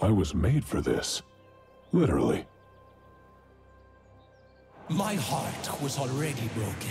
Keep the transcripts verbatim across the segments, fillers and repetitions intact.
I was made for this. Literally. My heart was already broken.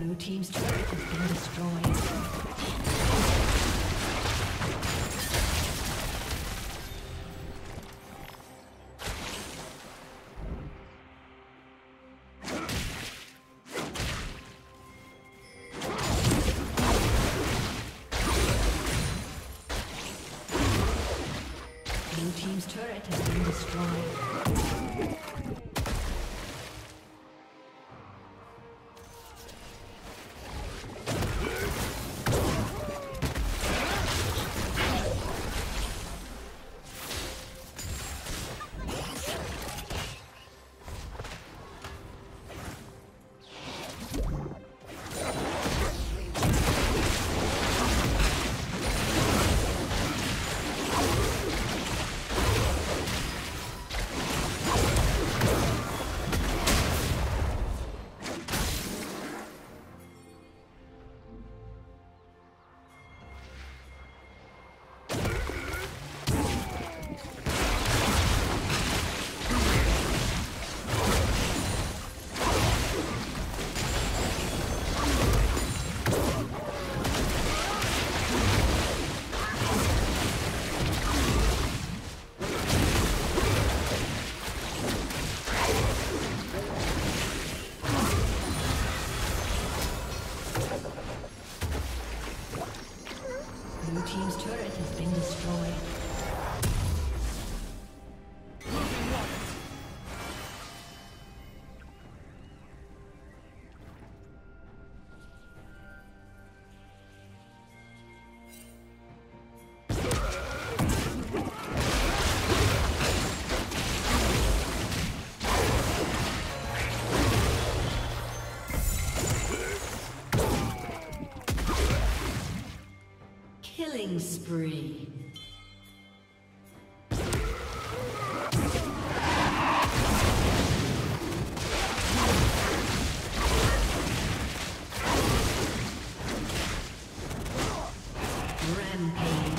Blue team's turret has been destroyed. Killing spree. Rampage.